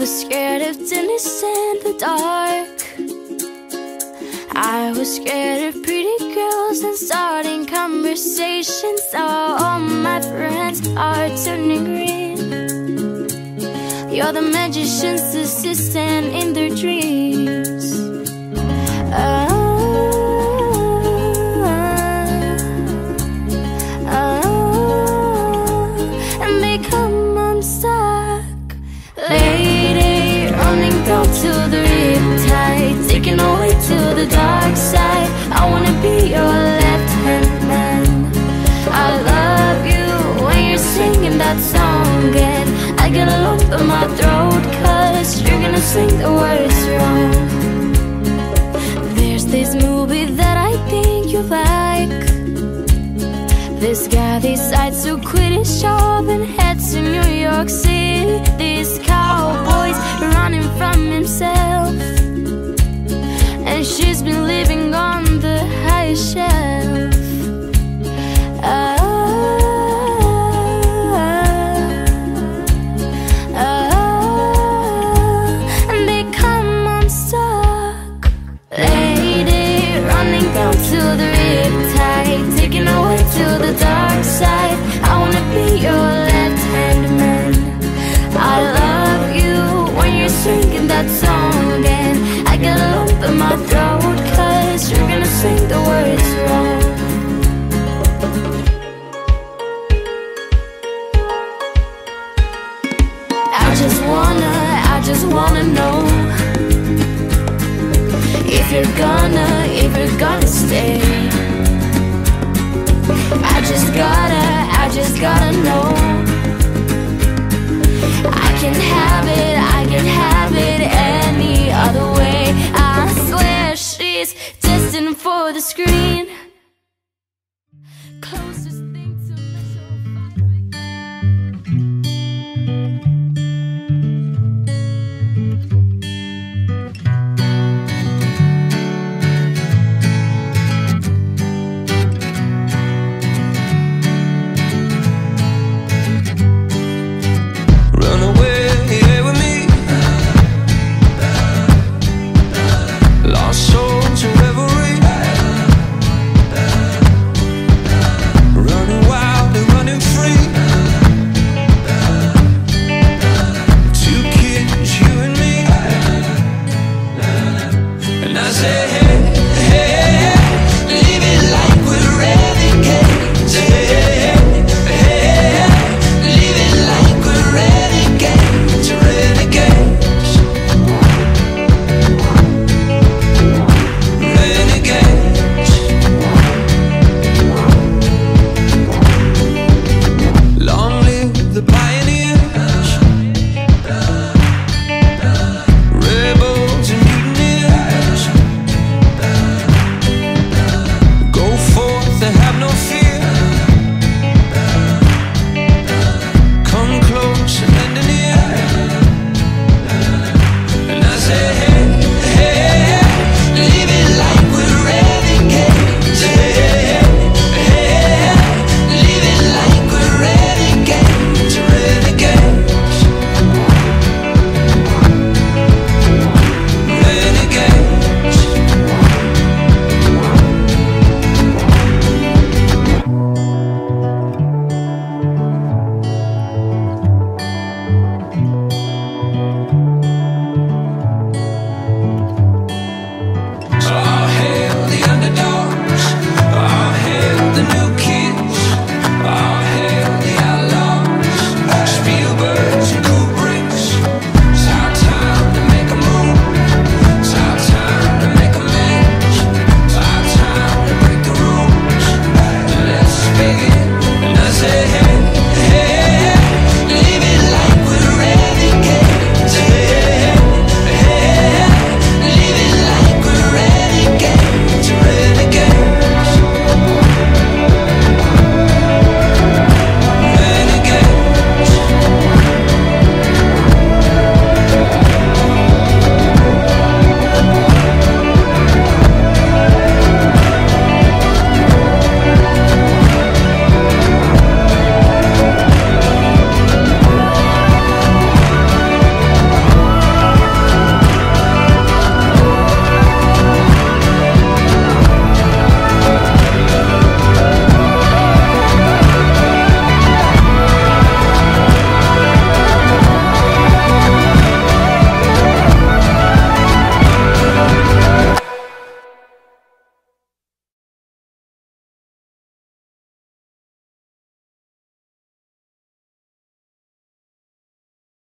was scared of dinners in the dark. I was scared of pretty girls and starting conversations. Now all my friends are turning green. You're the magician's assistant in their dreams. To the riptide, taken away to the dark side. I wanna be your left-hand man. I love you when you're singing that song, and I get a lump in my throat, cause you're gonna sing the words wrong. There's this movie that I think you like. This guy decides to quit his job and heads to New York City. This cowboy's running from himself, and she's been living on the highest shelf. And they come unstuck. Lady, running down to the riptide, taking away to the dark side. I wanna be your left-hand man. I love you when you're singing that song, and I get a lump in my throat, cause you're gonna sing the words wrong. I just wanna know if you're gonna stay. I just gotta know. I can have it any other way. I swear she's destined for the screen. Closest thing to I say hey.